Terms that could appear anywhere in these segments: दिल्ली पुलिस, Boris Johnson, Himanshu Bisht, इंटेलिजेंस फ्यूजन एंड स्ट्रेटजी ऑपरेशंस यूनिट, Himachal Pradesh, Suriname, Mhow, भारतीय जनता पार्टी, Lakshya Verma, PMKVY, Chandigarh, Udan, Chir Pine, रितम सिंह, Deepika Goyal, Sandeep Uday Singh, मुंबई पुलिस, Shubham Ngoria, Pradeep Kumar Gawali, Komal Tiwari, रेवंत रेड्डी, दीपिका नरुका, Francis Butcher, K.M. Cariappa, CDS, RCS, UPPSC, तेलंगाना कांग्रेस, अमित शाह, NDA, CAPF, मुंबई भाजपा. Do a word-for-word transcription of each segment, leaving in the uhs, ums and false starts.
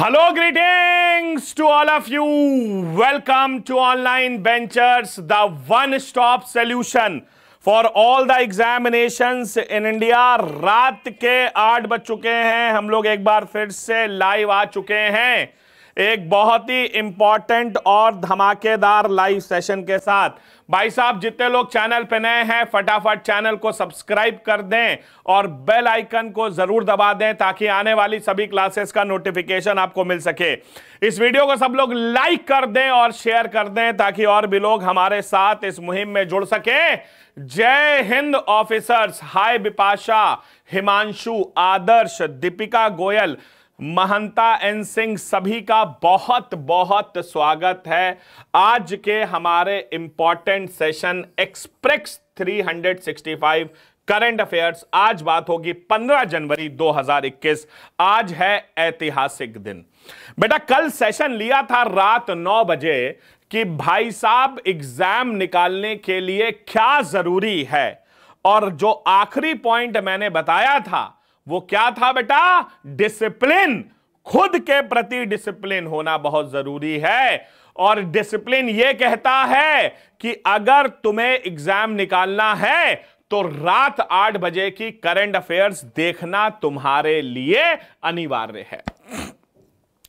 Hello, greetings to all of you. Welcome to Online Ventures, the one-stop solution for all the examinations in India. रात के आठ बज चुके हैं, हम लोग एक बार फिर से लाइव आ चुके हैं एक बहुत ही इम्पॉर्टेंट और धमाकेदार लाइव सेशन के साथ। भाई साहब, जितने लोग चैनल पे नए हैं फटाफट चैनल को सब्सक्राइब कर दें और बेल आइकन को जरूर दबा दें ताकि आने वाली सभी क्लासेस का नोटिफिकेशन आपको मिल सके। इस वीडियो को सब लोग लाइक कर दें और शेयर कर दें ताकि और भी लोग हमारे साथ इस मुहिम में जुड़ सकें। जय हिंद officers, hi Bipasha, Himanshu, Adarsh, Deepika Goyal, Mahanta N Singh, सभी का बहुत बहुत स्वागत है आज के हमारे important session express three sixty five current affairs. आज बात होगी पंद्रह जनवरी दो हज़ार इक्कीस। आज है ऐतिहासिक दिन। बेटा कल सेशन लिया था रात नौ बजे कि भाई साहब एग्जाम निकालने के लिए क्या जरूरी है, और जो आखिरी पॉइंट मैंने बताया था वो क्या था बेटा? डिसिप्लिन, खुद के प्रति डिसिप्लिन होना बहुत जरूरी है। और डिसिप्लिन ये कहता है कि अगर तुम्हें एग्जाम निकालना है तो रात आठ बजे की करंट अफेयर्स देखना तुम्हारे लिए अनिवार्य है।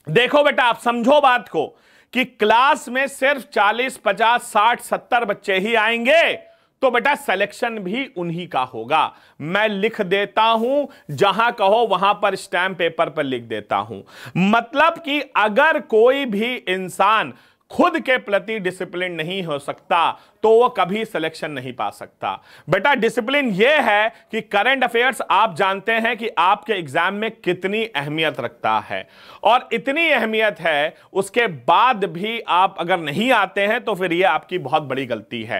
देखो बेटा, आप समझो बात को कि क्लास में सिर्फ चालीस, पचास, साठ, सत्तर बच्चे ही आएंगे तो बेटा सिलेक्शन भी उन्हीं का होगा। मैं लिख देता हूं, जहां कहो वहां पर स्टैम्प पेपर पर लिख देता हूं। मतलब कि अगर कोई भी इंसान खुद के प्रति डिसिप्लिन नहीं हो सकता तो वो कभी सिलेक्शन नहीं पा सकता। बेटा डिसिप्लिन ये है कि करंट अफेयर्स आप जानते हैं कि आपके एग्जाम में कितनी अहमियत रखता है, और इतनी अहमियत है उसके बाद भी आप अगर नहीं आते हैं तो फिर ये आपकी बहुत बड़ी गलती है।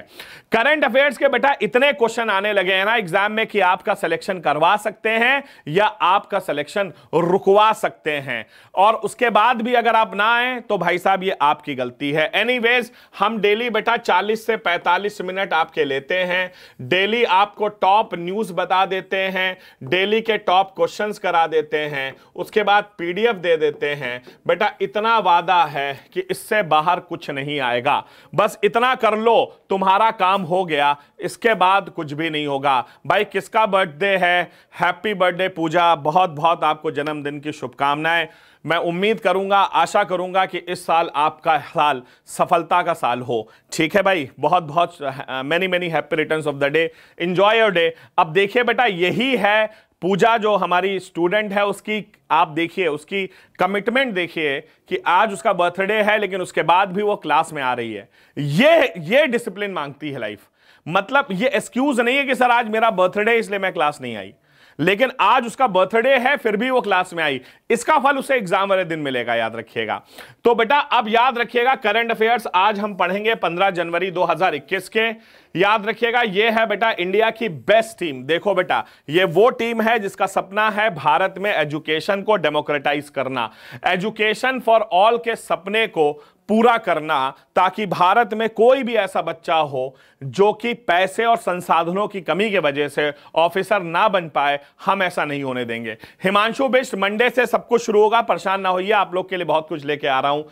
करंट अफेयर्स के बेटा इतने क्वेश्चन आने लगे हैं ना एग्जाम में कि आपका सिलेक्शन करवा सकते हैं या आपका सिलेक्शन रुकवा सकते हैं, और उसके बाद भी अगर आप ना आए तो भाई साहब ये आपकी गलती है। एनीवेज, हम डेली बेटा चालीस से पैंतालीस मिनट आपके लेते हैं, डेली आपको टॉप न्यूज़ बता देते हैं, डेली के टॉप क्वेश्चंस करा देते हैं, उसके बाद पीडीएफ दे देते हैं। बेटा इतना वादा है कि इससे बाहर कुछ नहीं आएगा, बस इतना कर लो तुम्हारा काम हो गया, इसके बाद कुछ भी नहीं होगा। भाई किसका बर्थडे है? हैप्पी बर्थडे पूजा, बहुत बहुत आपको जन्मदिन की शुभकामनाएं। मैं उम्मीद करूंगा, आशा करूंगा कि इस साल आपका साल सफलता का साल हो। ठीक है भाई, बहुत बहुत many many happy returns of the day, enjoy your day. अब देखिए बेटा, यही है पूजा जो हमारी स्टूडेंट है, उसकी आप देखिए, उसकी कमिटमेंट देखिए कि आज उसका बर्थडे है लेकिन उसके बाद भी वो क्लास में आ रही है। ये ये डिसिप्लिन मांगती है लाइफ। मतलब ये एक्सक्यूज नहीं है कि सर आज मेरा बर्थडे है इसलिए मैं क्लास नहीं आई, लेकिन आज उसका बर्थडे है फिर भी वो क्लास में आई। इसका फल उसे एग्जाम वाले दिन मिलेगा, याद रखिएगा। तो बेटा अब याद रखिएगा करंट अफेयर्स आज हम पढ़ेंगे पंद्रह जनवरी दो हज़ार इक्कीस के। याद रखिएगा ये है बेटा इंडिया की बेस्ट टीम। देखो बेटा ये वो टीम है जिसका सपना है भारत में एजुकेशन को डेमोक्रेटाइज करना, एजुकेशन फॉर ऑल के सपने को पूरा करना, ताकि भारत में कोई भी ऐसा बच्चा हो जो कि पैसे और संसाधनों की कमी के वजह से ऑफिसर ना बन पाए, हम ऐसा नहीं होने देंगे। हिमांशु बिष्ट, मंडे से सब कुछ शुरू होगा, परेशान ना होइए, आप लोग के लिए बहुत कुछ लेके आ रहा हूं।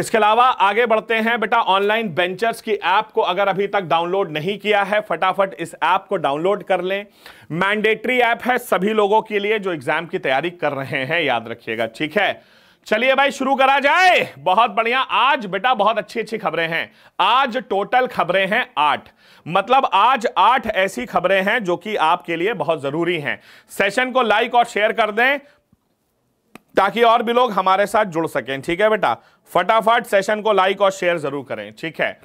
इसके अलावा आगे बढ़ते हैं बेटा, ऑनलाइन वेंचर्स की ऐप को अगर अभी तक डाउनलोड नहीं किया है फटाफट इस ऐप को डाउनलोड कर लें। मैंडेटरी ऐप है सभी लोगों के लिए जो एग्जाम की तैयारी कर रहे हैं, याद रखिएगा। ठीक है, चलिए भाई शुरू करा जाए। बहुत बढ़िया, आज बेटा बहुत अच्छी अच्छी खबरें हैं। आज टोटल खबरें हैं आठ, मतलब आज आठ ऐसी खबरें हैं जो कि आपके लिए बहुत जरूरी हैं। सेशन को लाइक और शेयर कर दें ताकि और भी लोग हमारे साथ जुड़ सकें। ठीक है बेटा, फटाफट सेशन को लाइक और शेयर जरूर करें। ठीक है,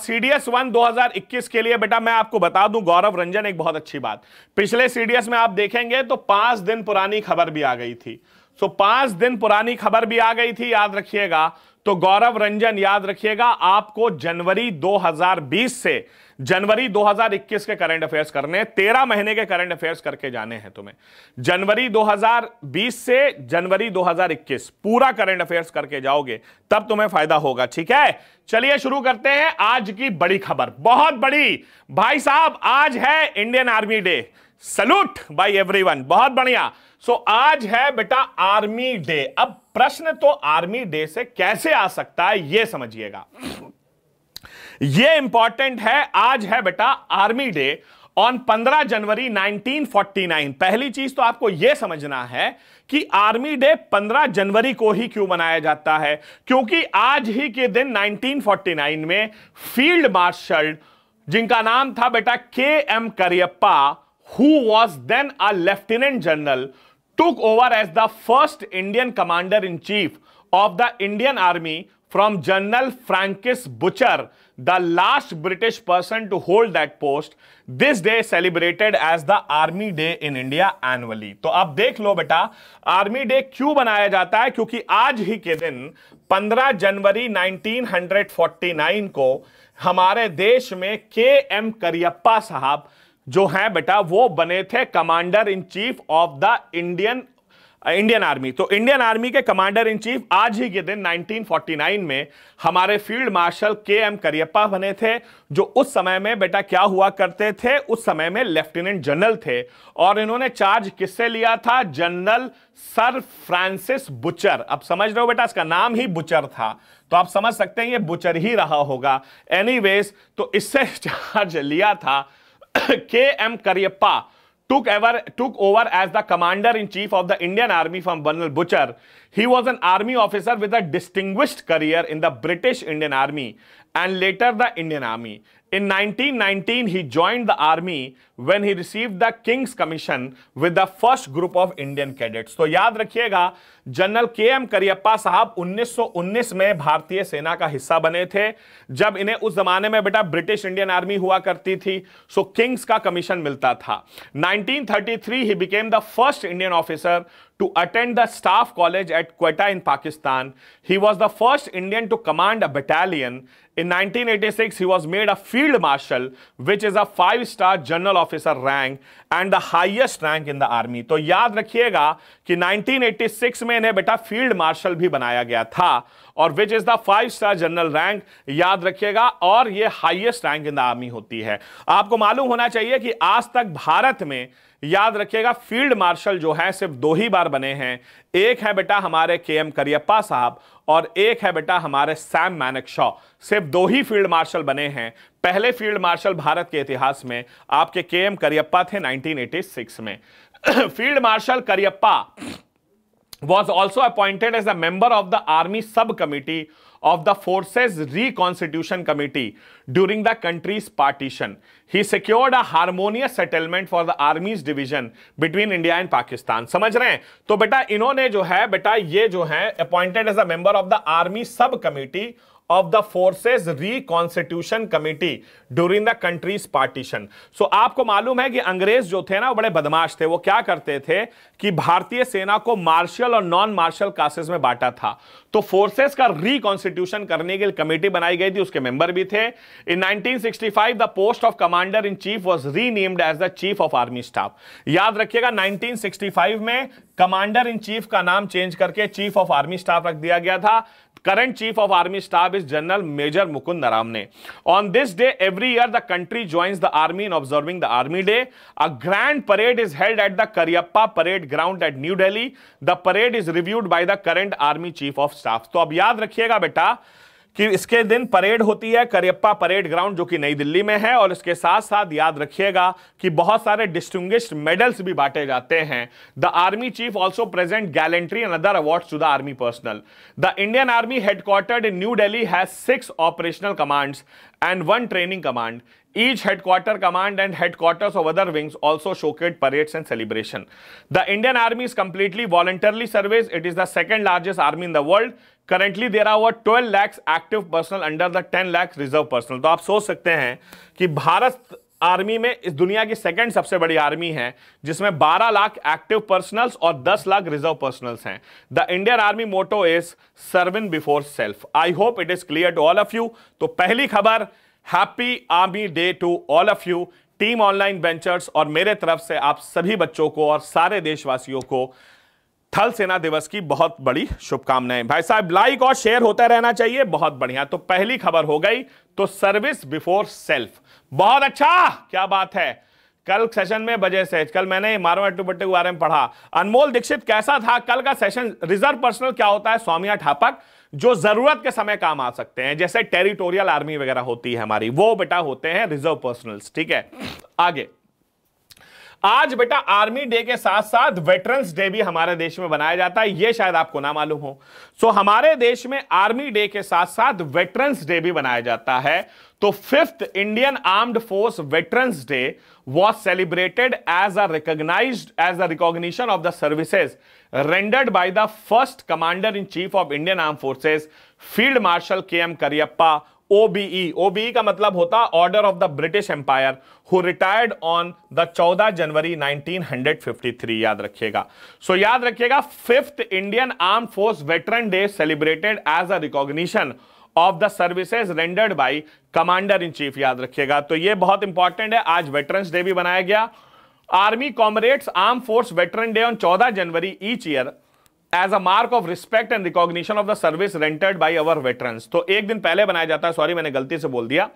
सीडीएस वन दो हज़ार इक्कीस के लिए बेटा मैं आपको बता दूं गौरव रंजन, एक बहुत अच्छी बात, पिछले सीडीएस में आप देखेंगे तो पांच दिन पुरानी खबर भी आ गई थी। तो पांच दिन पुरानी खबर भी आ गई थी, याद रखिएगा। तो गौरव रंजन, याद रखिएगा आपको जनवरी दो हज़ार बीस से जनवरी दो हज़ार इक्कीस के करंट अफेयर्स करने हैं। तेरह महीने के करंट अफेयर्स करके जाने हैं तुम्हें। जनवरी दो हज़ार बीस से जनवरी दो हज़ार इक्कीस पूरा करंट अफेयर्स करके जाओगे तब तुम्हें फायदा होगा। ठीक है, चलिए शुरू करते हैं आज की बड़ी खबर, बहुत बड़ी। भाई साहब आज है Indian army day. Salute by everyone, बहुत बढ़िया। सो आज है बेटा आर्मी डे। अब प्रश्न तो आर्मी डे से कैसे आ सकता है ये समझिएगा, ये इंपॉर्टेंट है। आज है बेटा आर्मी डे ऑन पंद्रह जनवरी नाइनटीन फोर्टी नाइन। पहली चीज तो आपको यह समझना है कि आर्मी डे पंद्रह जनवरी को ही क्यों मनाया जाता है, क्योंकि आज ही के दिन नाइनटीन फोर्टी नाइन में फील्ड मार्शल जिनका नाम था बेटा K M Cariappa, who was then a lieutenant general, took over as the first Indian commander-in-chief of the Indian Army from General Francis Butcher, the last British person to hold that post. This day celebrated as the Army Day in India annually. तो आप देख लो बेटा Army Day क्यों बनाया जाता है, क्योंकि आज ही के दिन पंद्रह जनवरी नाइनटीन फोर्टी नाइन को हमारे देश में के एम करियप्पा साहब जो है बेटा वो बने थे commander in chief of the Indian Indian army. तो इंडियन आर्मी के कमांडर इन चीफ आज ही के दिन नाइनटीन फोर्टी नाइन में हमारे field marshal K M Cariappa बने थे, जो उस समय में बेटा क्या हुआ करते थे, उस समय में लेफ्टिनेंट जनरल थे। और इन्होंने चार्ज किससे लिया था, जनरल सर फ्रांसिस बुचर। अब समझ रहे हो बेटा इसका नाम ही बुचर था, तो आप समझ सकते हैं ये बुचर ही रहा होगा। एनीवेज तो इससे चार्ज लिया था। K M Cariappa took over took over as the commander in chief of the Indian Army from General Butcher. He was an army officer with a distinguished career in the British Indian Army and later the Indian Army. In nineteen nineteen, he joined the army when he received the King's Commission with the first group of Indian cadets. तो याद रखिएगा general के M Cariappa साहब उन्नीस सौ उन्नीस में भारतीय सेना का हिस्सा बने थे, जब इन्हें उस जमाने में बेटा ब्रिटिश इंडियन आर्मी हुआ करती थी, सो किंग्स का कमीशन मिलता था। Nineteen thirty three he became the first Indian officer to attend the staff college at Quetta in Pakistan. He was the first Indian to command a battalion. In nineteen eighty-six, he was made a field marshal, which is a five-star general officer rank and the highest rank in the army. तो याद रखिएगा कि nineteen eighty-six में इन्हें बेटा field marshal भी बनाया गया था, और which is the five-star general rank याद रखिएगा, और ये highest rank in the army होती है। आपको मालूम होना चाहिए कि आज तक भारत में याद रखिएगा फील्ड मार्शल जो है सिर्फ दो ही बार बने हैं, एक है बेटा हमारे के एम करियप्पा साहब और एक है बेटा हमारे सैम मैनेकशॉ। सिर्फ दो ही फील्ड मार्शल बने हैं। पहले फील्ड मार्शल भारत के इतिहास में आपके के एम करियप्पा थे नाइनटीन एटी सिक्स में। Field marshal Cariappa was also appointed as a member of the Army Subcommittee of the Forces Reconstitution Committee during the country's partition. He secured a harmonious settlement for the Army's division between India and Pakistan. समझ रहे हैं? तो बेटा इन्होंने जो है बेटा ये जो है appointed as a member of the Army Subcommittee of the Forces Reconstitution Committee during the country's partition. So आपको मालूम है कि अंग्रेज जो थे ना वो बड़े बदमाश थे। वो क्या करते थे कि भारतीय सेना को मार्शल और नॉन मार्शल कास्टेस में बांटा था, तो फोर्सेस का रिकॉन्स्टिट्यूशन करने के लिए कमेटी बनाई गई थी, उसके मेंबर भी थे। In nineteen sixty five the post of commander in chief was renamed as the chief of army staff. याद रखिएगा नाइनटीन सिक्सटी फाइव में कमांडर इन चीफ का नाम चेंज करके चीफ ऑफ आर्मी स्टाफ रख दिया गया था। Current Chief of Army Staff is General Major Mukund Naramne. On this day, every year the country joins the army in observing the Army Day. A grand parade is held at the Kariappa Parade Ground at New Delhi. The parade is reviewed by the current Army Chief of Staff. तो अब याद रखिएगा बेटा कि इसके दिन parade होती है करियप्पा परेड ग्राउंड जो कि नई दिल्ली में है, और इसके साथ साथ याद रखिएगा कि बहुत सारे डिस्टिंग्विश्ड मेडल्स भी बांटे जाते हैं। The army chief also present gallantry and other awards to the army personnel. The Indian army headquartered in new Delhi has six operational commands and one training command. Each headquarter command and headquarters of other wings also showcased parades and celebration. The Indian Army is completely voluntarily service. It is the second largest army in the world. Currently, there are over twelve lakhs active personnel under the ten lakhs reserve personnel. तो आप सोच सकते हैं कि Bharat army में इस दुनिया की सेकंड सबसे बड़ी आर्मी है, जिसमें बारह लाख एक्टिव पर्सनल्स और दस लाख रिजर्व पर्सनल्स हैं। The Indian army motto is serving before self. I hope it is clear to all of you. तो पहली खबर, happy army day to all of you. Team online ventures और मेरे तरफ से आप सभी बच्चों को और सारे देशवासियों को थल सेना दिवस की बहुत बड़ी शुभकामनाएं। भाई साहब लाइक और शेयर होता रहना चाहिए, बहुत बढ़िया। तो पहली खबर हो गई, तो सर्विस बिफोर सेल्फ, बहुत अच्छा, क्या बात है। कल सेशन में बजे से कल मैंने मारवा टुबट्टे के बारे में पढ़ा। अनमोल दीक्षित कैसा था कल का सेशन? रिजर्व पर्सनल क्या होता है? स्वामिया ठापक जो जरूरत के समय काम आ सकते हैं, जैसे टेरिटोरियल आर्मी वगैरह होती है हमारी, वो बेटा होते हैं रिजर्व पर्सनल्स। ठीक है, आगे। आज बेटा आर्मी डे के साथ साथ वेटरन्स डे भी हमारे देश में बनाया जाता है, ये शायद आपको ना मालूम हो। सो so, हमारे देश में आर्मी डे के साथ साथ वेटरन्स डे भी बनाया जाता है। तो fifth Indian armed force veterans day was celebrated as a recognized as a recognition of the services rendered by the first commander in chief of Indian arm forces field marshal K M Cariappa, O B E, O B E का मतलब होता order of the British empire, who retired on the चौदह जनवरी nineteen fifty three. याद रखिएगा। सो so, याद रखिएगा, fifth Indian arm force veteran day celebrated as a recognition of the services rendered by commander in chief. याद रखिएगा। तो ये बहुत इंपॉर्टेंट है। आज वेटरन्स डे भी बनाया गया। Army comrades arm force veteran day on चौदह जनवरी each year as a mark of respect and recognition of the service rendered by our veterans. तो एक दिन पहले बनाया जाता है, सॉरी मैंने गलती से बोल दिया।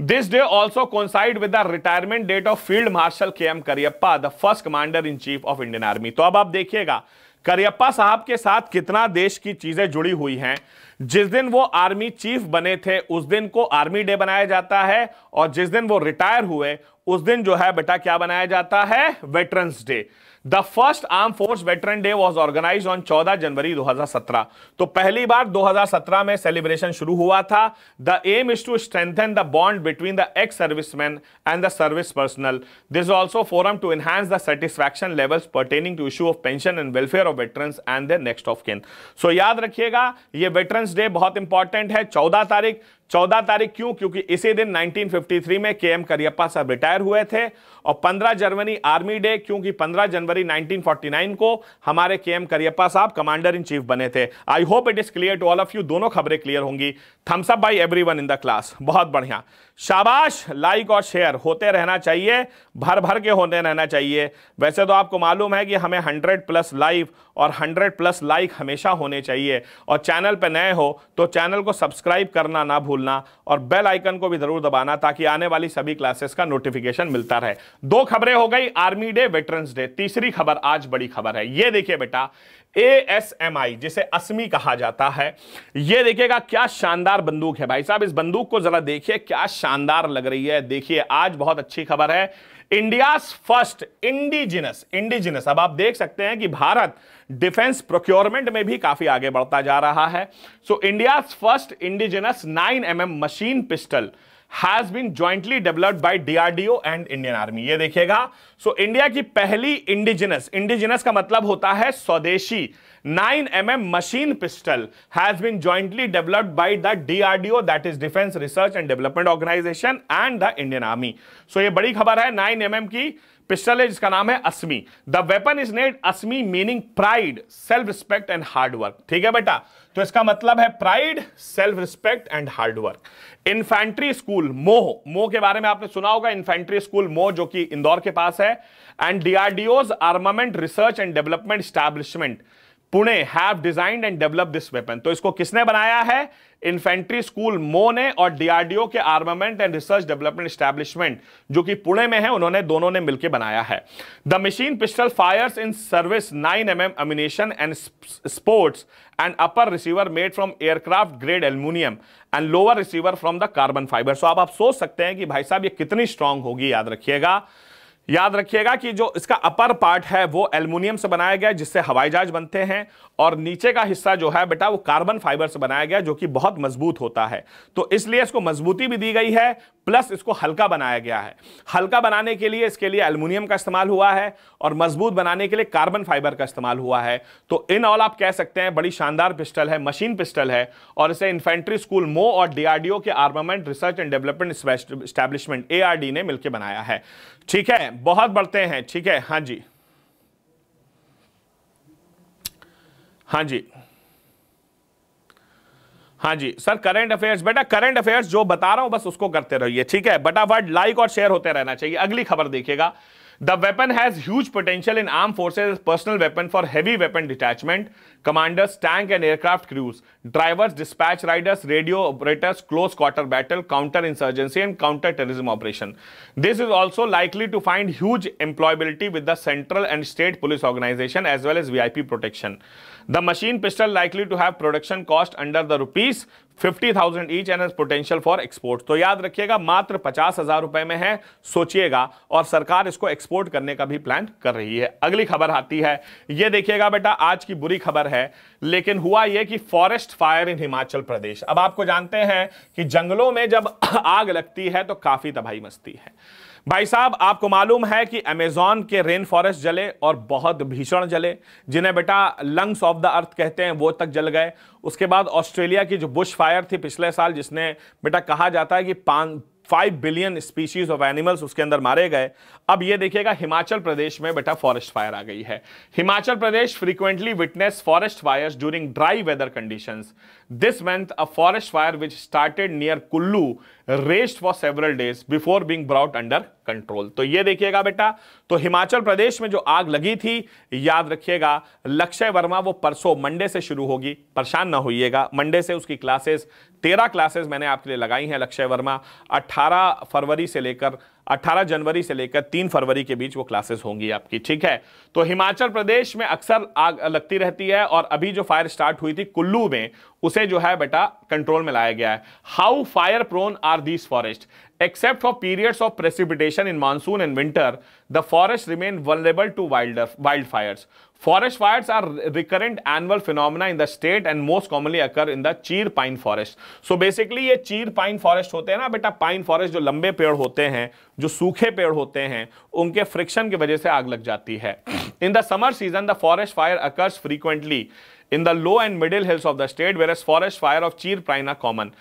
This day also coincide with the retirement date of field marshal K M Cariappa, the first commander in chief of Indian army. तो अब आप देखिएगा करियप्पा साहब के साथ कितना देश की चीजें जुड़ी हुई हैं। जिस दिन वो आर्मी चीफ बने थे उस दिन को आर्मी डे बनाया जाता है, और जिस दिन वो रिटायर हुए उस दिन जो है बेटा क्या बनाया जाता है? Veterans day. The first arm force veteran day was organise on चौदह जनवरी दो हजार सत्रह। तो पहली बार दो हजार सत्रह में सेलिब्रेशन शुरू हुआ था। The aim is to strengthen the bond between the ex serviceman and the service personnel. This also forum to enhance the satisfaction levels pertaining to issue of pension and welfare of veterans and their next of kin. So याद रखिएगा, ये veterans day बहुत important है। चौदह तारीख चौदह तारीख क्यों? क्योंकि इसी दिन नाइनटीन फिफ्टी थ्री में के एम करियप्पा साहब रिटायर हुए थे, और पंद्रह जनवरी आर्मी डे क्योंकि पंद्रह जनवरी नाइनटीन फोर्टी नाइन को हमारे के एम करियप्पा साहब कमांडर इन चीफ बने थे। I hope it is clear to all of you. दोनों खबरें क्लियर होंगी। Thumbs up by everyone in the class. बहुत बढ़िया, शाबाश। लाइक और शेयर होते रहना चाहिए, भर भर के होते रहना चाहिए। वैसे तो आपको मालूम है कि हमें हंड्रेड प्लस लाइव और हंड्रेड प्लस लाइक हमेशा होने चाहिए, और चैनल पर नए हो तो चैनल को सब्सक्राइब करना ना भूलना, और बेल आइकन को भी जरूर दबाना ताकि आने वाली सभी क्लासेस का नोटिफिकेशन मिलता रहे। दो खबरें हो गई, आर्मी डे, वेटरन्स डे। तीसरी खबर आज बड़ी खबर है, ये देखिए बेटा, ए एस एम आई जिसे अस्मी कहा जाता है। ये देखिएगा क्या शानदार बंदूक है भाई साहब। इस बंदूक को जरा देखिए, क्या शानदार लग रही है। देखिए आज बहुत अच्छी खबर है, इंडियाज़ फर्स्ट इंडिजिनस इंडिजिनस अब आप देख सकते हैं कि भारत डिफेंस प्रोक्योरमेंट में भी काफी आगे बढ़ता जा रहा है। So India's first indigenous nine M M machine pistol has been jointly developed by D R D O and Indian Army। ये देखिएगा। सो so, इंडिया की पहली इंडिजिनस इंडिजिनस का मतलब होता है स्वदेशी nine M M machine pistol has been jointly developed by the D R D O, that is Defense Research and Development Organization, and the Indian Army। So so, ये बड़ी खबर है, नाइन एम एम की pistol है जिसका नाम है Asmi. The weapon is named Asmi meaning pride, self respect and hard work. ठीक है बेटा, तो इसका मतलब है pride, self respect and hard work. Infantry school Mhow Mhow के बारे में आपने सुना होगा, इन्फेंट्री स्कूल मोह जो कि इंदौर के पास है। And DRDO's armament research and development establishment Pune have designed and develop this weapon. तो इसको किसने बनाया है? इन्फेंट्री स्कूल मो ने और डीआरडीओ के armament and research development establishment जो कि पुणे में है, उन्होंने दोनों ने मिलकर बनाया है। The machine pistol fires in service nine M M ammunition and sports and upper receiver made from aircraft grade aluminium and lower receiver from the carbon fibre. So आप सोच सकते हैं कि भाई साहब ये कितनी स्ट्रांग होगी। याद रखिएगा याद रखिएगा कि जो इसका अपर पार्ट है वो एल्युमिनियम से बनाया गया है जिससे हवाई जहाज बनते हैं, और नीचे का हिस्सा जो है बेटा वो कार्बन फाइबर से बनाया गया जो कि बहुत मजबूत होता है। तो इसलिए इसको मजबूती भी दी गई है, प्लस इसको हल्का बनाया गया है। हल्का बनाने के लिए इसके लिए एल्युमिनियम का इस्तेमाल हुआ है, और मजबूत बनाने के लिए कार्बन फाइबर का इस्तेमाल हुआ है। तो इन ऑल आप कह सकते हैं बड़ी शानदार पिस्टल है, मशीन पिस्टल है, और इसे इन्फेंट्री स्कूल मो और डीआरडीओ के armament research and development establishment A R D ने मिलकर बनाया है। ठीक है, बहुत बढ़ते हैं। ठीक है, हाँ जी हाँ जी हाँ जी सर करंट अफेयर्स, बेटा करंट अफेयर्स जो बता रहा हूं बस उसको करते रहिए, ठीक है। फटाफट लाइक और शेयर होते रहना चाहिए। अगली खबर देखिएगा, The weapon has huge potential in armed forces, personal weapon for heavy weapon detachment, commanders, tank and aircraft crews, drivers, dispatch riders, radio operators, close quarter battle, counter-insurgency and counter-terrorism operation. This is also likely to find huge employability with the central and state police organization as well as V I P protection. The machine pistol likely to have production cost under the rupees fifty thousand each and has potential for export. तो याद रखिएगा मात्र पचास हजार रुपए में है, सोचिएगा, और सरकार इसको एक्सपोर्ट करने का भी प्लान कर रही है। अगली खबर आती है, ये देखिएगा बेटा आज की बुरी खबर है, लेकिन हुआ ये कि forest fire in Himachal Pradesh. अब आपको जानते हैं कि जंगलों में जब आग लगती है तो काफी तबाही मचती है। भाई साहब आपको मालूम है कि अमेज़न के रेन फॉरेस्ट जले और बहुत भीषण जले, जिन्हें बेटा लंग्स ऑफ द अर्थ कहते हैं, वो तक जल गए। उसके बाद ऑस्ट्रेलिया की जो बुश फायर थी पिछले साल, जिसने बेटा कहा जाता है कि पांच five billion species of animals उसके अंदर मारे गए। अब ये देखिएगा हिमाचल प्रदेश में बेटा फॉरेस्ट फायर आ गई है। Himachal Pradesh frequently witness forest fires during dry weather conditions. This month a forest fire which started near Kullu raged for several days before being brought under control. तो ये देखिएगा बेटा, तो हिमाचल प्रदेश में जो आग लगी थी, याद रखिएगा लक्ष्य वर्मा, वो परसों मंडे से शुरू होगी, परेशान ना होइएगा। मंडे से उसकी क्लासेस, तेरह क्लासेस मैंने आपके लिए लगाई हैं लक्ष्य वर्मा। अठारह फरवरी से लेकर अठारह जनवरी से लेकर तीन फरवरी के बीच वो क्लासेस होंगी आपकी, ठीक है। तो हिमाचल प्रदेश में अक्सर आग लगती रहती है और अभी जो फायर स्टार्ट हुई थी कुल्लू में, उसे जो है बेटा कंट्रोल में लाया गया है। How fire prone are these forest? Except for periods of precipitation in monsoon and winter, the forests remain vulnerable to wildfires. Forest fires are recurrent annual phenomena in the state and most commonly occur in the chir pine forest. So basically ये चीर pine forest होते हैं ना बेटा, pine forest जो लंबे पेड़ होते हैं, जो सूखे पेड़ होते हैं, उनके फ्रिक्शन की वजह से आग लग जाती है। In the summer season, the forest fire occurs frequently in the low and middle hills of the state, whereas forest fire of cheer pine are common.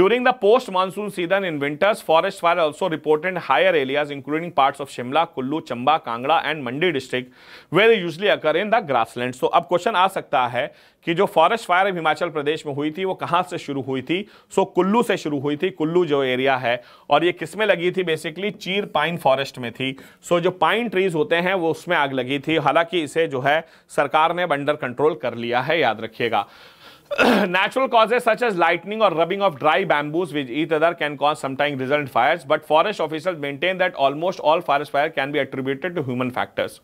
During the post-monsoon season in winters, forest fire also reported in higher areas, including parts of Shimla, Kullu, Chamba, Kangra and Mandi district, where they usually occur in the grasslands. So, अब question आ सकता है कि जो forest fire Himachal Pradesh में हुई थी वो कहां से शुरू हुई थी? सो so, कुल्लू से शुरू हुई थी, कुल्लू जो एरिया है, और ये किसमें लगी थी? बेसिकली चीर पाइन फॉरेस्ट में थी। सो so, जो पाइन ट्रीज होते हैं वो उसमें आग लगी थी। हालांकि इसे जो है सरकार ने अंडर कंट्रोल कर लिया है, याद रखिएगा। Natural causes such as lightning or rubbing of dry bamboos with each other can cause sometimes resultant fires, but forest officials maintain that almost all forest fire can be attributed to human factors.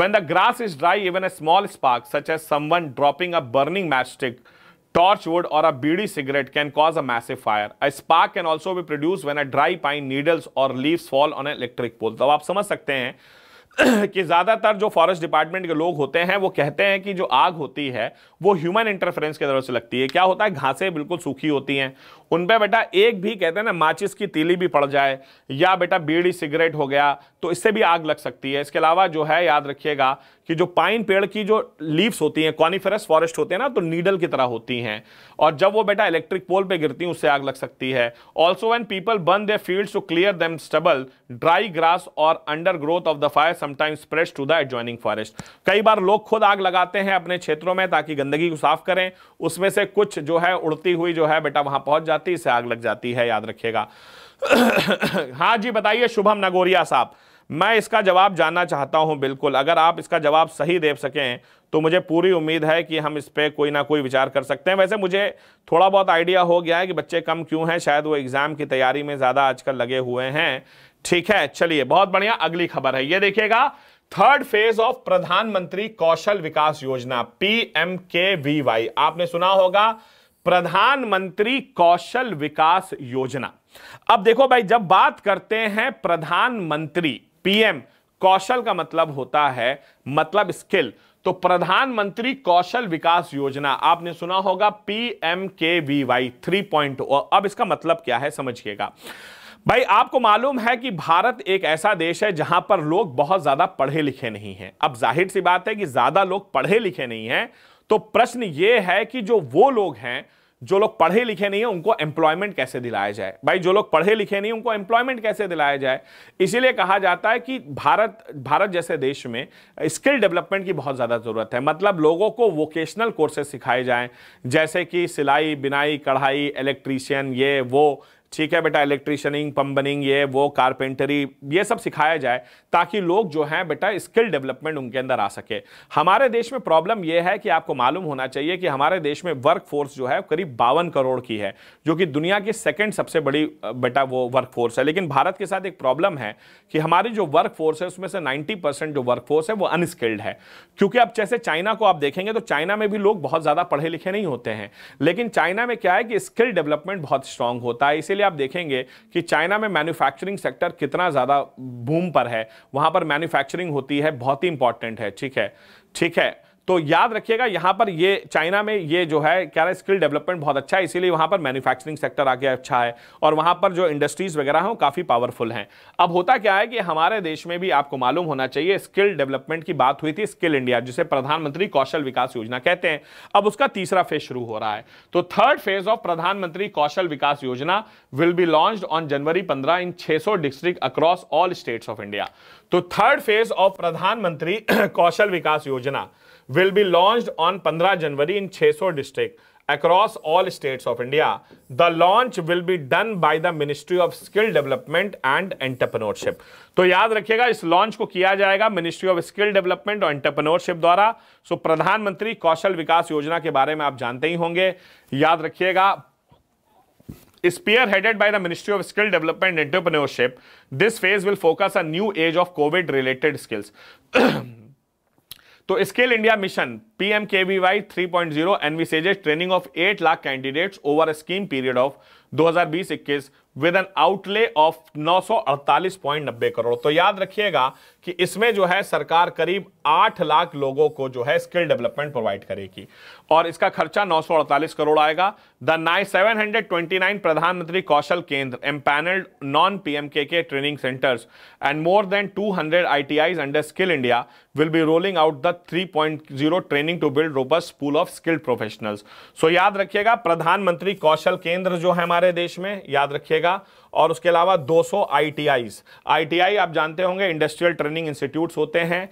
When the grass is dry, even a small spark such as someone dropping a burning matchstick, torchwood or a bidi cigarette can cause a massive fire. A spark can also be produced when a dry pine needles or leaves fall on an electric pole. तो आप समझ सकते हैं कि ज़्यादातर जो forest department के लोग होते हैं वो कहते हैं कि जो आग होती है वो ह्यूमन इंटरफेरेंस की तरफ से लगती है। क्या होता है, घासें बिल्कुल सूखी होती हैं, उन पे बेटा एक भी कहते हैं ना माचिस की तीली भी पड़ जाए या बेटा बीड़ी सिगरेट हो गया तो इससे भी आग लग सकती है। इसके अलावा जो है याद रखिएगा कि जो पाइन पेड़ की जो लीव्स होती हैं, कॉनिफेरस फॉरेस्ट होते हैं ना, तो नीडल की तरह होती हैं, और जब वो बेटा इलेक्ट्रिक पोल पे गिरती हैं उससे आग लग सकती है। Also when people burn their fields to clear them stubble, dry grass और undergrowth of the fire sometimes spreads to the adjoining forest. कई बार लोग खुद आग लगाते हैं अपने क्षेत्रों में ताकि गंदगी को साफ करें, उसमें से कुछ जो है उड़ती हुई जो है बेटा वहां पहुंच जाती, इससे आग लग जाती है, याद रखिएगा। हाँ जी बताइए शुभम नगोरिया साहब, मैं इसका जवाब जानना चाहता हूं बिल्कुल। अगर आप इसका जवाब सही दे सकें तो मुझे पूरी उम्मीद है कि हम इस पर कोई ना कोई विचार कर सकते हैं। वैसे मुझे थोड़ा बहुत आइडिया हो गया है कि बच्चे कम क्यों हैं, शायद वो एग्ज़ाम की तैयारी में ज़्यादा आजकल लगे हुए हैं, ठीक है। चलिए बहुत बढ़िया, अगली खबर है, ये देखिएगा थर्ड फेज ऑफ प्रधानमंत्री Kaushal Vikas Yojana P M K V Y. आपने सुना होगा प्रधानमंत्री कौशल विकास योजना। अब देखो भाई, जब बात करते हैं प्रधानमंत्री पीएम, कौशल का मतलब होता है मतलब स्किल, तो प्रधानमंत्री कौशल विकास योजना आपने सुना होगा P M K V Y three point O. अब इसका मतलब क्या है समझिएगा भाई। आपको मालूम है कि भारत एक ऐसा देश है जहां पर लोग बहुत ज्यादा पढ़े लिखे नहीं हैं। अब जाहिर सी बात है कि ज्यादा लोग पढ़े लिखे नहीं हैं, तो प्रश्न यह है कि जो वो लोग हैं जो लोग पढ़े लिखे नहीं है उनको एम्प्लॉयमेंट कैसे दिलाया जाए। भाई जो लोग पढ़े लिखे नहीं उनको एम्प्लॉयमेंट कैसे दिलाया जाए। इसीलिए कहा जाता है कि भारत भारत जैसे देश में स्किल डेवलपमेंट की बहुत ज़्यादा ज़रूरत है। मतलब लोगों को वोकेशनल कोर्सेज सिखाए जाएं, जैसे कि सिलाई, बिनाई, कढ़ाई, इलेक्ट्रीशियन, ये वो, ठीक है बेटा, इलेक्ट्रीशियनिंग, प्लम्बनिंग, ये वो, कारपेंटरी, ये सब सिखाया जाए ताकि लोग जो हैं बेटा स्किल डेवलपमेंट उनके अंदर आ सके। हमारे देश में प्रॉब्लम ये है कि आपको मालूम होना चाहिए कि हमारे देश में वर्क फोर्स जो है करीब बावन करोड़ की है, जो कि दुनिया की सेकंड सबसे बड़ी बेटा वो वर्क फोर्स है। लेकिन भारत के साथ एक प्रॉब्लम है कि हमारी जो वर्क फोर्स है उसमें से नाइन्टी परसेंट जो वर्क फोर्स है वो अनस्किल्ड है। क्योंकि अब जैसे चाइना को आप देखेंगे तो चाइना में भी लोग बहुत ज़्यादा पढ़े लिखे नहीं होते हैं, लेकिन चाइना में क्या है कि स्किल डेवलपमेंट बहुत स्ट्रांग होता है। इसीलिए आप देखेंगे कि चाइना में मैन्युफैक्चरिंग सेक्टर कितना ज्यादा बूम पर है, वहां पर मैन्युफैक्चरिंग होती है, बहुत ही इंपॉर्टेंट है। ठीक है, ठीक है, तो याद रखिएगा यहाँ पर ये चाइना में ये जो है क्या है स्किल डेवलपमेंट बहुत अच्छा है, इसीलिए वहाँ पर मैन्युफैक्चरिंग सेक्टर आगे अच्छा है और वहाँ पर जो इंडस्ट्रीज वगैरह हैं वो काफ़ी पावरफुल हैं। अब होता क्या है कि हमारे देश में भी आपको मालूम होना चाहिए, स्किल डेवलपमेंट की बात हुई थी, स्किल इंडिया जिसे प्रधानमंत्री कौशल विकास योजना कहते हैं, अब उसका तीसरा फेज शुरू हो रहा है। तो थर्ड फेज ऑफ प्रधानमंत्री Kaushal Vikas Yojana will be launched on January पंद्रह इन छः सौ district across all states of India. तो थर्ड फेज ऑफ प्रधानमंत्री कौशल विकास योजना will be launched on पंद्रह जनवरी in छह सौ districts across all states of India. The launch will be done by the Ministry of Skill Development and Entrepreneurship. तो याद रखिएगा इस लॉन्च को किया जाएगा मिनिस्ट्री ऑफ स्किल डेवलपमेंट और एंटरप्रेन्योरशिप द्वारा। सो प्रधानमंत्री कौशल विकास योजना के बारे में आप जानते ही होंगे, याद रखिएगा। Spearheaded by the Ministry of Skill Development and Entrepreneurship, this phase will focus on new age of COVID-related skills. तो skill India mission PMKVY three point zero envisages training of आठ lakh candidates over a scheme period of दो हज़ार बीस इक्कीस with an outlay of नौ सौ अड़तालीस point नब्बे करोड़। तो याद रखिएगा कि इसमें जो है सरकार करीब आठ लाख लोगों को जो है स्किल डेवलपमेंट प्रोवाइड करेगी और इसका खर्चा नौ सौ अड़तालीस करोड़ आएगा। The nine seven hundred twenty nine Pradhanmantri Kaushal Kendra empanelled non PMK K training centres and more than two hundred ITIs under skill India will be rolling out the three point zero training to build robust pool of skilled professionals. So याद रखिएगा प्रधानमंत्री कौशल केंद्र जो है हमारे देश में, याद रखिएगा, और उसके अलावा दो सौ आईटीआईज, आईटीआई आप जानते होंगे इंडस्ट्रियल ट्रेनिंग इंस्टीट्यूट्स होते हैं।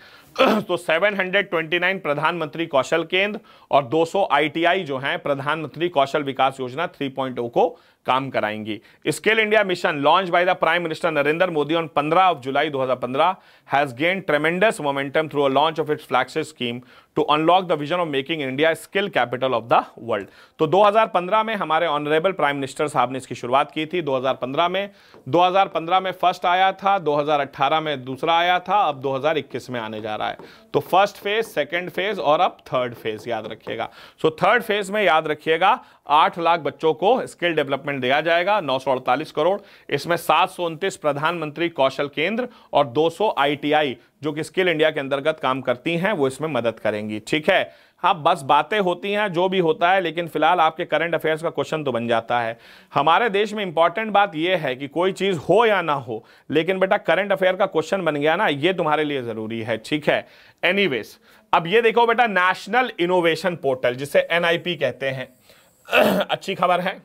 तो सात सौ उनतीस प्रधानमंत्री कौशल केंद्र और दो सौ आईटीआई जो हैं प्रधानमंत्री कौशल विकास योजना थ्री पॉइंट ज़ीरो को काम कराएंगी। Skill India mission launch by the prime minister Narendra Modi on पंद्रह जुलाई दो हज़ार पंद्रह has gain tremendous momentum through a launch of its flagship scheme to unlock the vision of making India skill capital of the world. तो दो हज़ार पंद्रह में हमारे ऑनरेबल प्राइम मिनिस्टर साहब ने इसकी शुरुआत की थी। दो हज़ार पंद्रह में दो हज़ार पंद्रह में फर्स्ट आया था, दो हज़ार अठारह में दूसरा आया था, अब दो हज़ार इक्कीस में आने जा रहा है। तो फर्स्ट फेज, सेकेंड फेज और अब थर्ड फेज, याद रखिएगा। सो थर्ड फेज में याद रखिएगा आठ लाख बच्चों को स्किल डेवलपमेंट दिया जाएगा, नौ सौ अड़तालीस करोड़, इसमें सात सौ उनतीस प्रधानमंत्री कौशल केंद्र और दो सौ आईटीआई जो कि स्किल इंडिया के अंतर्गत काम करती हैं वो इसमें मदद करेंगी। ठीक है, हाँ बस बातें होती हैं जो भी होता है, लेकिन फिलहाल आपके करंट अफेयर्स का क्वेश्चन तो बन जाता है। हमारे देश में इंपॉर्टेंट बात यह है कि कोई चीज़ हो या ना हो, लेकिन बेटा करंट अफेयर का क्वेश्चन बन गया ना, ये तुम्हारे लिए ज़रूरी है। ठीक है, एनीवेज अब ये देखो बेटा नेशनल इनोवेशन पोर्टल जिसे एनआईपी कहते हैं, अच्छी खबर है।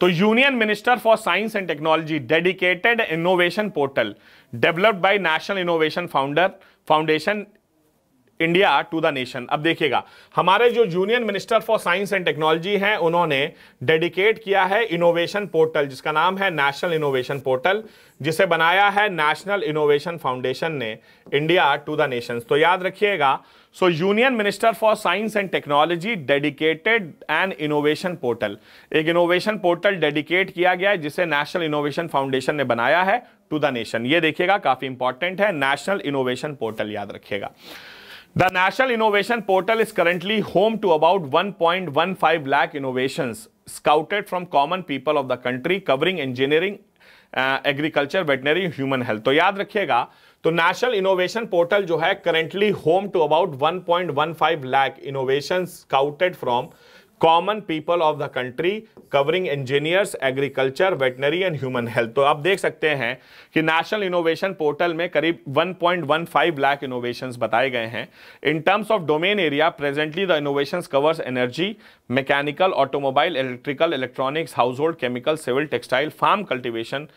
तो union minister for science and technology dedicated innovation portal developed by national innovation founder foundation India to the nation. अब देखिएगा हमारे जो union minister for science and technology हैं उन्होंने डेडिकेट किया है इनोवेशन पोर्टल जिसका नाम है नेशनल इनोवेशन पोर्टल, जिसे बनाया है नेशनल इनोवेशन फाउंडेशन ने इंडिया टू द नेशंस। तो याद रखिएगा, so union minister for science and technology dedicated an innovation portal, एक इनोवेशन पोर्टल डेडिकेट किया गया है जिसे नेशनल इनोवेशन फाउंडेशन ने बनाया है टू द नेशन। ये देखिएगा काफी इंपॉर्टेंट है नेशनल इनोवेशन पोर्टल, याद रखिएगा। The National Innovation Portal is currently home to about one point one five lakh innovations scouted from common people of the country, covering engineering, uh, agriculture, veterinary, human health. तो याद रखिएगा, तो national innovation portal जो है currently home to about one point one five lakh innovations scouted from common people of the country covering engineers, agriculture, veterinary and human health. तो आप देख सकते हैं कि नेशनल इनोवेशन पोर्टल में करीब one point one five lakh innovations बताए गए हैं। In terms of domain area presently the innovations covers energy, mechanical, automobile, electrical, electronics, household, chemical, civil, textile, farm cultivation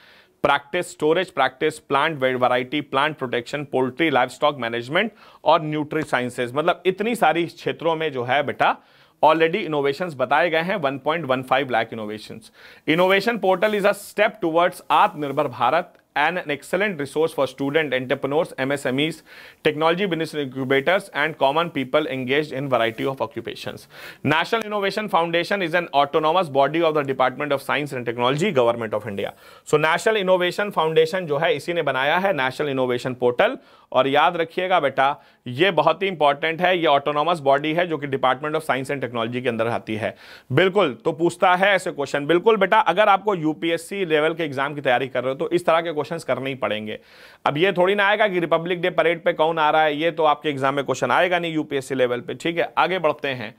practice, storage practice, plant variety, plant protection, poultry, livestock management और nutri sciences. मतलब इतनी सारी क्षेत्रों में जो है बेटा already innovations बताए गए हैं, one point one five lakh innovations. Innovation portal is a step towards Atmanirbhar Bharat and an excellent resource for student entrepreneurs, M S M Es, technology business incubators and common people engaged in variety of occupations. National Innovation Foundation is an autonomous body of the Department of Science and Technology, Government of India. So National Innovation Foundation जो है इसी ने बनाया है National Innovation Portal। और याद रखिएगा बेटा ये बहुत ही इंपॉर्टेंट है, ये ऑटोनॉमस बॉडी है जो कि department of science and technology के अंदर आती है। बिल्कुल, तो पूछता है ऐसे क्वेश्चन। बिल्कुल बेटा, अगर आपको यूपीएससी लेवल के एग्जाम की तैयारी कर रहे हो तो इस तरह के क्वेश्चंस करने ही पड़ेंगे। अब ये थोड़ी ना आएगा कि रिपब्लिक डे परेड पे कौन आ रहा है, ये तो आपके एग्जाम में क्वेश्चन आएगा नहीं यूपीएससी लेवल पे। ठीक है, आगे बढ़ते हैं।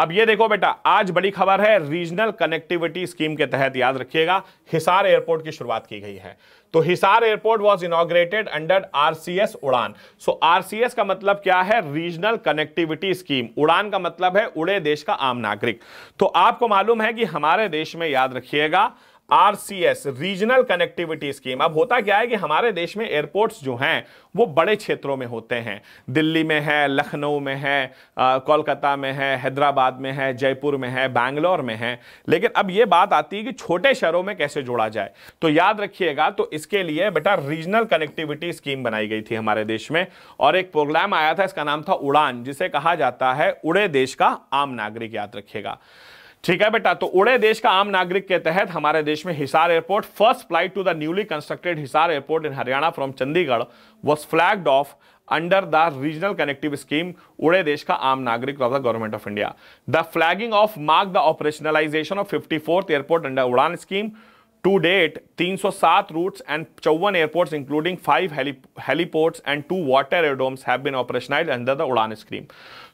अब ये देखो बेटा, आज बड़ी खबर है, रीजनल कनेक्टिविटी स्कीम के तहत याद रखिएगा हिसार एयरपोर्ट की शुरुआत की गई है। तो Hisar airport was inaugurated under RCS Udan. So RCS का मतलब क्या है? Regional connectivity scheme. उड़ान का मतलब है उड़े देश का आम नागरिक। तो आपको मालूम है कि हमारे देश में याद रखिएगा आरसीएस, रीजनल कनेक्टिविटी स्कीम। अब होता क्या है कि हमारे देश में एयरपोर्ट्स जो हैं वो बड़े क्षेत्रों में होते हैं। दिल्ली में है, लखनऊ में है, कोलकाता में है, हैदराबाद में है, जयपुर में है, बैंगलोर में है। लेकिन अब ये बात आती है कि छोटे शहरों में कैसे जोड़ा जाए। तो याद रखिएगा, तो इसके लिए बेटा रीजनल कनेक्टिविटी स्कीम बनाई गई थी हमारे देश में और एक प्रोग्राम आया था, इसका नाम था उड़ान, जिसे कहा जाता है उड़े देश का आम नागरिक। याद रखिएगा, ठीक है बेटा। तो उड़े देश का आम नागरिक के तहत हमारे देश में Hisar airport, first flight to the newly constructed Hisar airport in Haryana from Chandigarh was flagged off under the regional connective scheme, उड़े देश का आम नागरिक of the government of India. The flagging of mark the operationalisation of fifty fourth airport under Udan scheme. To date तीन सौ सात routes and चौवन airports including five heliports and two water aerodromes have been operationalised under the Udan scheme.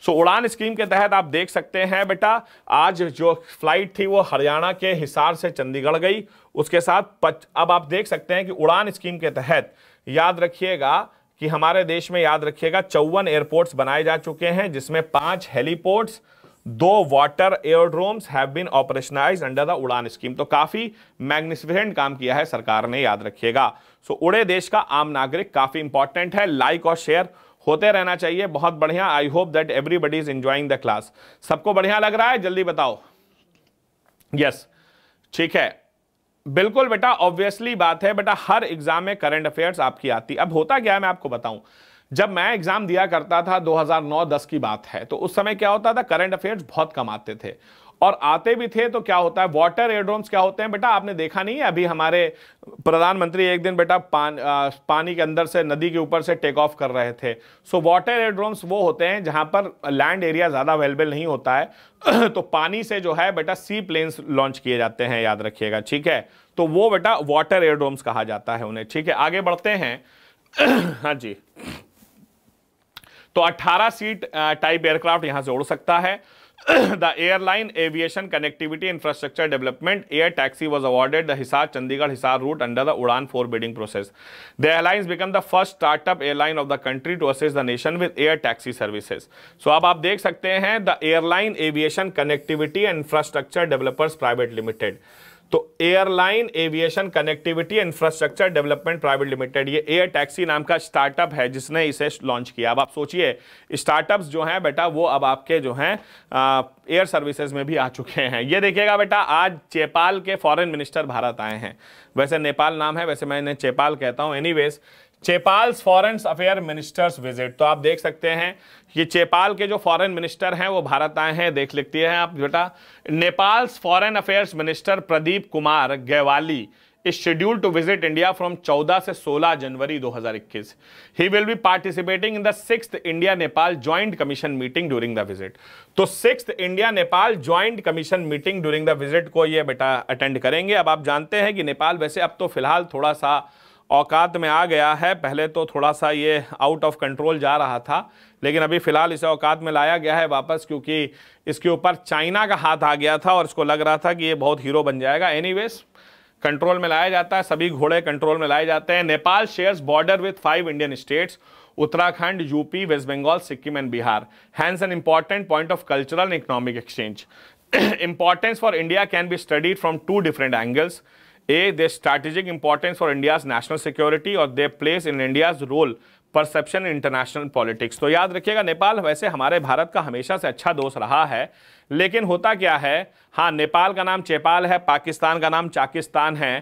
So Udan scheme के तहत आप देख सकते हैं बेटा, आज जो फ्लाइट थी वो हरियाणा के हिसार से चंडीगढ़ गई, उसके साथ अब आप देख सकते हैं कि उड़ान स्कीम के तहत याद रखिएगा कि हमारे देश में याद रखिएगा चौवन एयरपोर्ट्स बनाए जा चुके हैं, जिसमें पांच हेलीपोर्ट्स, दो water aerodromes have been operationalised under the Udan scheme. तो काफी मैग्निफिसेंट काम किया है सरकार ने, याद रखिएगा। सो उड़े देश का आम नागरिक काफी इंपॉर्टेंट है, लाइक और शेयर होते रहना चाहिए। बहुत बढ़िया, I hope that everybody is enjoying the class. सबको बढ़िया लग रहा है? जल्दी बताओ। यस, ठीक है, बिल्कुल बेटा, ऑब्वियसली बात है बेटा, हर एग्जाम में करंट अफेयर्स आपकी आती। अब होता क्या है मैं आपको बताऊं, जब मैं एग्जाम दिया करता था दो हज़ार नौ दस की बात है, तो उस समय क्या होता था, करंट अफेयर्स बहुत कम आते थे। और आते भी थे तो क्या होता है, वाटर एयरड्रोम्स क्या होते हैं बेटा, आपने देखा नहीं है? अभी हमारे प्रधानमंत्री एक दिन बेटा पान, आ, पानी के अंदर से, नदी के ऊपर से टेक ऑफ कर रहे थे। सो वाटर एयरड्रोम्स वो होते हैं जहां पर लैंड एरिया ज़्यादा अवेलेबल नहीं होता है, तो पानी से जो है बेटा सी प्लेन्स लॉन्च किए जाते हैं, याद रखिएगा। ठीक है, तो वो बेटा वाटर एयरड्रोम्स कहा जाता है उन्हें। ठीक है, आगे बढ़ते हैं। हाँ जी, तो अठारह सीट टाइप एयरक्राफ्ट यहां से उड़ सकता है। The airline aviation connectivity infrastructure development air taxi was awarded the Hisar Chandigarh Hisar route under the Udan four bidding process. The airlines become the first startup airline of the country to assist the nation with air taxi services. So अब आप देख सकते हैं the airline aviation connectivity and infrastructure developers private limited. तो airline aviation connectivity infrastructure development private limited, ये air taxi नाम का startup है जिसने इसे लॉन्च किया। अब आप सोचिए, स्टार्टअप्स जो हैं बेटा वो अब आपके जो हैं एयर सर्विसेज में भी आ चुके हैं। ये देखिएगा बेटा, आज नेपाल के फॉरेन मिनिस्टर भारत आए हैं। वैसे नेपाल नाम है, वैसे मैं इन्हें नेपाल कहता हूँ। Anyways, Nepal's foreign affair ministers visit. तो आप देख सकते हैं ये नेपाल के जो फॉरेन मिनिस्टर हैं वो भारत आए हैं। देख लिखती है आप बेटा, Nepal's foreign affairs minister Pradeep Kumar Gyawali is scheduled to visit India from चौदह से सोलह जनवरी दो हज़ार इक्कीस। He will be participating in the sixth India Nepal joint commission meeting during the visit. तो sixth India Nepal joint commission meeting during the visit को ये बेटा अटेंड करेंगे। अब आप जानते हैं कि नेपाल वैसे अब तो फिलहाल थोड़ा सा औकात में आ गया है। पहले तो थोड़ा सा ये आउट ऑफ कंट्रोल जा रहा था, लेकिन अभी फ़िलहाल इसे औकात में लाया गया है वापस, क्योंकि इसके ऊपर चाइना का हाथ आ गया था और इसको लग रहा था कि ये बहुत हीरो बन जाएगा। एनीवेज कंट्रोल में लाया जाता है, सभी घोड़े कंट्रोल में लाए जाते हैं। Nepal shares border with five Indian states, Uttarakhand, UP, West Bengal, Sikkim and Bihar, hence an important point of cultural and economic exchange. Importance for India can be studied from two different angles. A, their strategic importance for India's national security or their place in India's role, perception in international politics. तो याद रखिएगा, नेपाल वैसे हमारे भारत का हमेशा से अच्छा दोस्त रहा है, लेकिन होता क्या है, हाँ नेपाल का नाम चेपाल है, पाकिस्तान का नाम चाकिस्तान है,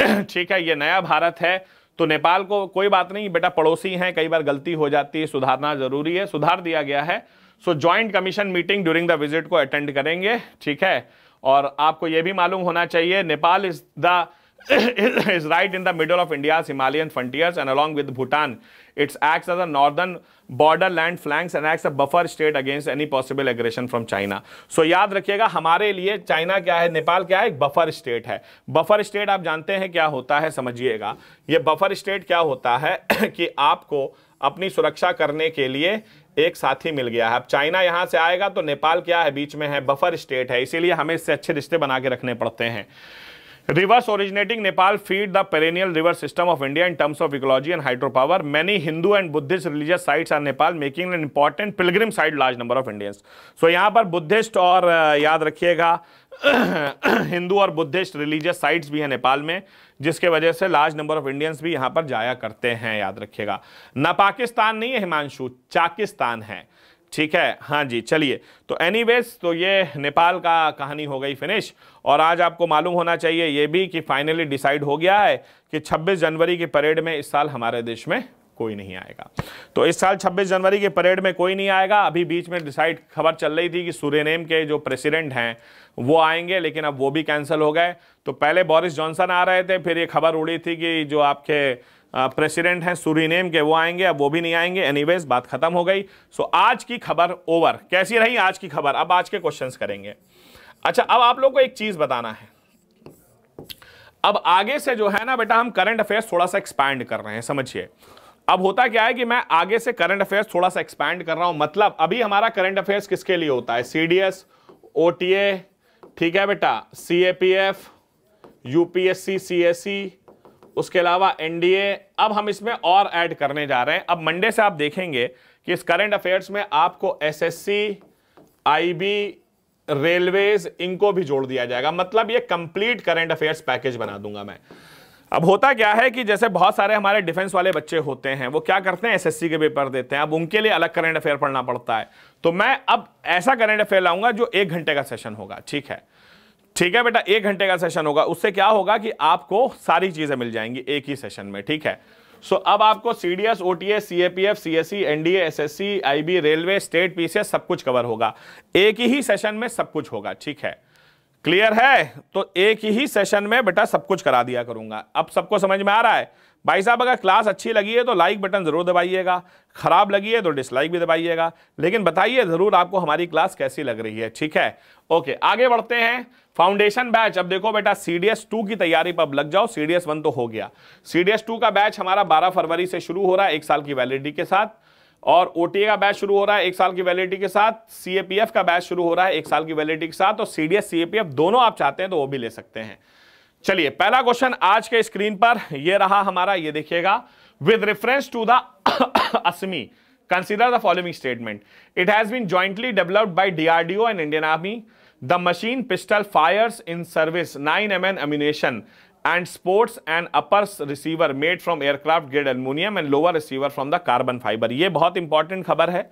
ठीक है, ये नया भारत है। तो नेपाल को कोई बात नहीं बेटा, पड़ोसी हैं, कई बार गलती हो जाती है, सुधारना जरूरी है, सुधार दिया गया है। So joint commission meeting during the visit को अटेंड करेंगे, ठीक है। और आपको यह भी मालूम होना चाहिए, Nepal is the is right in the middle of India's Himalayan frontiers and along with Bhutan its acts as a northern border land flanks and acts a buffer state against any possible aggression from China. So याद रखिएगा, हमारे लिए China क्या है, नेपाल क्या है, एक buffer state है। बफर स्टेट आप जानते हैं क्या होता है, समझिएगा। ये बफर स्टेट क्या होता है कि आपको अपनी सुरक्षा करने के लिए एक साथी मिल गया है। अब चाइना यहाँ से आएगा तो नेपाल क्या है, बीच में है, बफर स्टेट है, इसीलिए हमें इससे अच्छे रिश्ते बना के रखने पड़ते हैं। Rivers originating Nepal feed the perennial river system of India in terms of ecology and hydro power. Many Hindu and Buddhist religious sites are Nepal making an important pilgrim site large number of Indians. So यहाँ पर Buddhist और याद रखिएगा हिंदू और Buddhist religious sites भी हैं नेपाल में, जिसके वजह से लार्ज नंबर ऑफ इंडियंस भी यहाँ पर जाया करते हैं। याद रखिएगा, ना पाकिस्तान नहीं है हिमांशु, चाकिस्तान है, ठीक है, हाँ जी। चलिए तो एनीवेज, तो ये नेपाल का कहानी हो गई फिनिश। और आज आपको मालूम होना चाहिए ये भी कि फाइनली डिसाइड हो गया है कि छब्बीस जनवरी की परेड में इस साल हमारे देश में कोई नहीं आएगा। तो इस साल छब्बीस जनवरी की परेड में कोई नहीं आएगा। अभी बीच में डिसाइड खबर चल रही थी कि सूरीनेम के जो प्रेसिडेंट हैं वो आएंगे, लेकिन अब वो भी कैंसिल हो गए। तो पहले बोरिस जॉनसन आ रहे थे, फिर ये खबर उड़ी थी कि जो आपके प्रेसिडेंट हैं सूरीनेम के वो आएंगे, अब वो भी नहीं आएंगे। एनीवेज बात खत्म हो गई। सो आज की खबर ओवर। कैसी रही आज की खबर? अब आज के क्वेश्चंस करेंगे। अच्छा, अब आप लोगों को एक चीज बताना है, अब आगे से जो है ना बेटा हम करंट अफेयर्स थोड़ा सा एक्सपैंड कर रहे हैं, समझिए। अब होता क्या है कि मैं आगे से करंट अफेयर्स थोड़ा सा एक्सपैंड कर रहा हूं, मतलब अभी हमारा करंट अफेयर्स किसके लिए होता है, सीडीएस, ओटीए, ठीक है बेटा, सीएपीएफ, यूपीएससी, सीएससी, उसके अलावा एनडीए, अब हम इसमें और ऐड करने जा रहे हैं। अब मंडे से आप देखेंगे कि इस करंट अफेयर्स में आपको एसएससी, आईबी, रेलवेज, इनको भी जोड़ दिया जाएगा, मतलब ये कंप्लीट करंट अफेयर्स पैकेज बना दूंगा मैं। अब होता क्या है कि जैसे बहुत सारे हमारे डिफेंस वाले बच्चे होते हैं, वो क्या करते हैं, एसएससी के पेपर देते हैं, अब उनके लिए अलग करंट अफेयर पढ़ना पड़ता है। तो मैं अब ऐसा करंट अफेयर लाऊंगा जो एक घंटे का सेशन होगा, ठीक है, ठीक है बेटा, एक घंटे का सेशन होगा। उससे क्या होगा कि आपको सारी चीजें मिल जाएंगी एक ही सेशन में, ठीक है। सो अब आपको CDS, OTS, CAPF, CSC, NDA, SSC, IB, railway, state, PCS सब कुछ कवर होगा, एक ही सेशन में सब कुछ होगा, ठीक है, क्लियर है। तो एक ही सेशन में बेटा सब कुछ करा दिया करूंगा। अब सबको समझ में आ रहा है? भाई साहब अगर क्लास अच्छी लगी है तो लाइक बटन जरूर दबाइएगा, खराब लगी है तो डिसलाइक भी दबाइएगा, लेकिन बताइए जरूर आपको हमारी क्लास कैसी लग रही है, ठीक है। ओके, आगे बढ़ते हैं। फाउंडेशन बैच, अब देखो बेटा सीडीएस टू की तैयारी पर अब लग जाओ, सीडीएस वन तो हो गया। सीडीएस टू का बैच हमारा बारह फरवरी से शुरू हो रहा है, एक साल की वैलिडिटी के साथ, और ओटीए का बैच शुरू हो रहा है एक साल की वैलिडिटी के साथ, सीएपीएफ का बैच शुरू हो रहा है एक साल की वैलिडिटी के साथ, और सीडीएस सीएपीएफ दोनों आप चाहते हैं तो वो भी ले सकते हैं। चलिए, पहला क्वेश्चन आज के स्क्रीन पर ये रहा हमारा, ये देखिएगा, with reference to the Asmi consider the following statement, it has been jointly developed by DRDO and Indian army, the machine pistol fires in service nine M M ammunition and sports and upper receiver made from aircraft grade aluminium and lower receiver from the carbon fiber। ये बहुत important खबर है,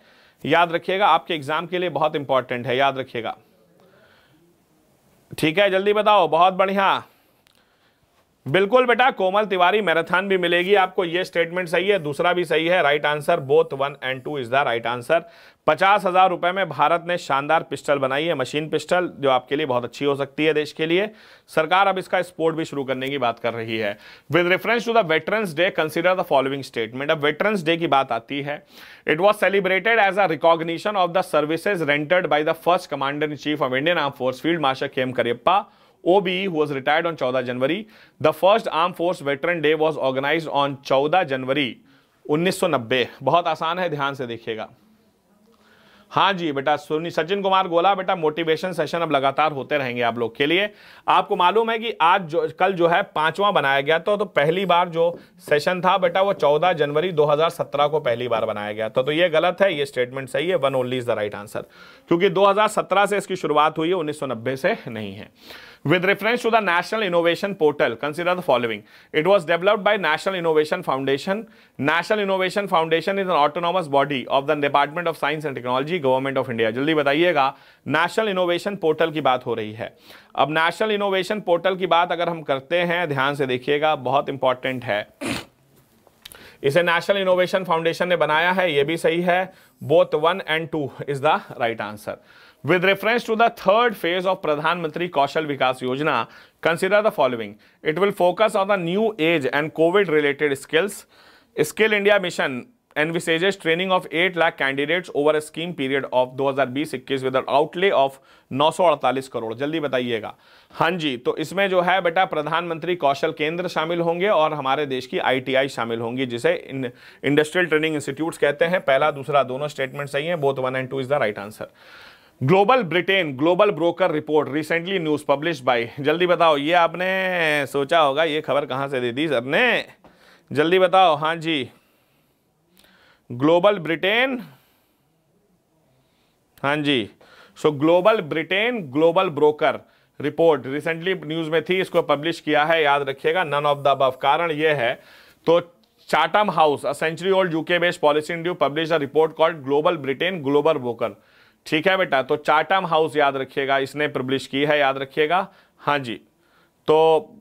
याद रखिएगा, आपके exam के लिए बहुत इंपॉर्टेंट है, याद रखिएगा, ठीक है। जल्दी बताओ, बहुत बढ़िया, बिल्कुल बेटा कोमल तिवारी, मैराथन भी मिलेगी आपको। ये स्टेटमेंट सही है, दूसरा भी सही है, right answer, both one and two is the right answer. पचास हजार रुपए में भारत ने शानदार पिस्टल बनाई है, मशीन पिस्टल, जो आपके लिए बहुत अच्छी हो सकती है, देश के लिए। सरकार अब इसका स्पोर्ट भी शुरू करने की बात कर रही है। With reference to the veterans day consider the following statement, अब वेटरन्स डे की बात आती है, it was celebrated as a recognition of the services rented by the first commander in chief of Indian arm force field marshal K M Cariappa O B E, who was retired on fourteenth of January. The first Armed Force Veteran Day was organized on fourteenth of January nineteen ninety. बहुत आसान है, ध्यान से देखिएगा. हाँ जी बेटा सचिन कुमार गोला, बेटा मोटिवेशन सेशन अब लगातार होते रहेंगे आप लोग के लिए. आपको मालूम है कि आज जो कल जो है पांचवा बनाया गया था, तो पहली बार जो सेशन था बेटा वो चौदह जनवरी दो हज़ार सत्रह को पहली बार बनाया गया था. तो ये गलत है, ये स्टेटमेंट सही है. One only is the right answer, क्योंकि दो हज़ार सत्रह से इसकी शुरुआत हुई है, उन्नीस सौ नब्बे से नहीं है. With reference to the National Innovation Portal, consider the following. It was developed by National Innovation Foundation. National Innovation Foundation is an autonomous body of the Department of Science and Technology, Government of India. जल्दी बताइएगा, National Innovation Portal की बात हो रही है. अब National Innovation Portal की बात अगर हम करते हैं, ध्यान से देखिएगा, बहुत इंपॉर्टेंट है. इसे नेशनल इनोवेशन फाउंडेशन ने बनाया है, ये भी सही है. Both one and two is the right answer. With reference to the third phase of Pradhan Mantri Kaushal Vikas Yojana, consider the following. It will focus on the new age and COVID-related skills. Skill India Mission envisages training of eight lakh candidates over a scheme period of दो हज़ार बीस इक्कीस with an outlay of नौ सौ अड़तालीस करोड़. जल्दी बताइएगा. हाँ जी, तो इसमें जो है बेटा प्रधानमंत्री कौशल केंद्र शामिल होंगे और हमारे देश की आईटीआई शामिल होंगी, जिसे इंडस्ट्रियल ट्रेनिंग इंस्टीट्यूट्स कहते हैं. पहला दूसरा दोनों स्टेटमेंट सही है. Both one and two is the right answer. Global Britain global broker report recently news publish by, जल्दी बताओ, ये आपने सोचा होगा ये खबर कहाँ से दे दी सर ने, जल्दी बताओ. हाँ जी ग्लोबल ब्रिटेन, हाँ जी so global Britain global broker report recently news में थी, इसको पब्लिश किया है, याद रखिएगा. None of the above. कारण ये है तो Chatham house, a century old UK based policy institute publish a report called global Britain global broker. ठीक है बेटा, तो चाटम हाउस याद रखिएगा, इसने पब्लिश की है, याद रखिएगा. हाँ जी तो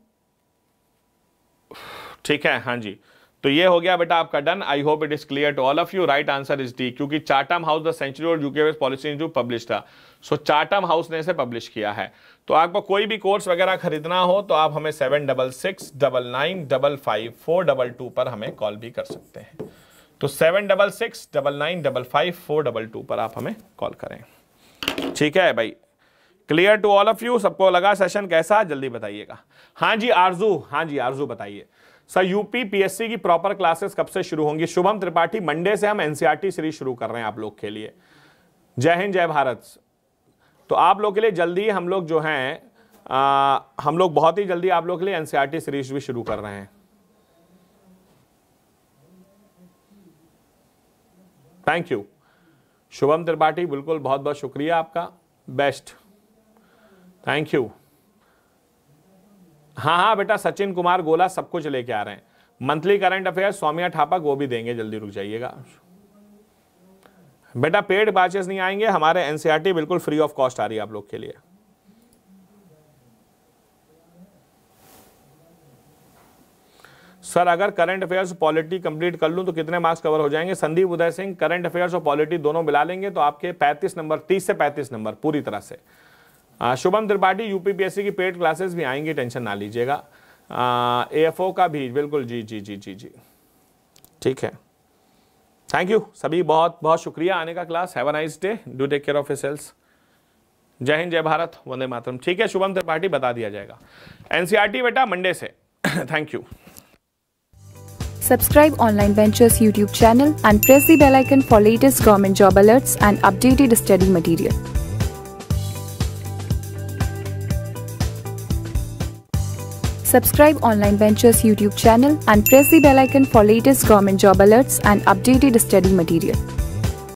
ठीक है, हाँ जी तो ये हो गया बेटा आपका done. I hope it is clear to all of you. Right answer is D, क्योंकि Chatham house the century old UK based policy institute publish था. सो चाटम हाउस ने इसे पब्लिश किया है. तो आपको कोई भी कोर्स वगैरह खरीदना हो तो आप हमें seven double six double nine double five four double two पर हमें कॉल भी कर सकते हैं. तो seven double six double nine double five four double two पर आप हमें कॉल करें. ठीक है भाई, clear to all of you. सबको लगा सेशन कैसा, जल्दी बताइएगा. हाँ जी आरजू, हाँ जी आरजू बताइए सर यूपी पीएससी की प्रॉपर क्लासेस कब से शुरू होंगी. शुभम त्रिपाठी, मंडे से हम एनसीईआरटी सीरीज शुरू कर रहे हैं आप लोग के लिए. जय हिंद जय भारत. तो आप लोग के लिए जल्दी हम लोग जो हैं आ, हम लोग बहुत ही जल्दी आप लोग के लिए एनसीईआरटी सीरीज भी शुरू कर रहे हैं. थैंक यू शुभम त्रिपाठी, बिल्कुल, बहुत बहुत शुक्रिया आपका, बेस्ट, थैंक यू. हाँ हाँ बेटा सचिन कुमार गोला सब कुछ लेके आ रहे हैं. Monthly current affair Saumya Thapa वो भी देंगे, जल्दी रुक जाइएगा बेटा. पेड बैचेस नहीं आएंगे हमारे, एनसीईआरटी बिल्कुल फ्री ऑफ कॉस्ट आ रही है आप लोग के लिए. सर अगर करंट अफेयर्स और पॉलिटी कंप्लीट कर लूं तो कितने मार्क्स कवर हो जाएंगे. संदीप उदय सिंह, करंट अफेयर्स और पॉलिटी दोनों मिला लेंगे तो आपके पैंतीस नंबर, तीस से पैंतीस नंबर पूरी तरह से. शुभम त्रिपाठी, यूपीपीएससी की पेड क्लासेस भी आएंगी, टेंशन ना लीजिएगा. एएफओ का भी बिल्कुल, जी जी जी जी जी ठीक है. थैंक यू सभी, बहुत बहुत शुक्रिया आने का class. Have a nice day, do take care of yourselves. जय हिंद जय भारत, वंदे मातरम. ठीक है शुभम त्रिपाठी, बता दिया जाएगा. एनसीईआरटी बेटा मंडे से. Thank you. Subscribe Online Ventures YouTube channel and press the bell icon for latest government job alerts and updated study material. Subscribe Online Ventures YouTube channel and press the bell icon for latest government job alerts and updated study material.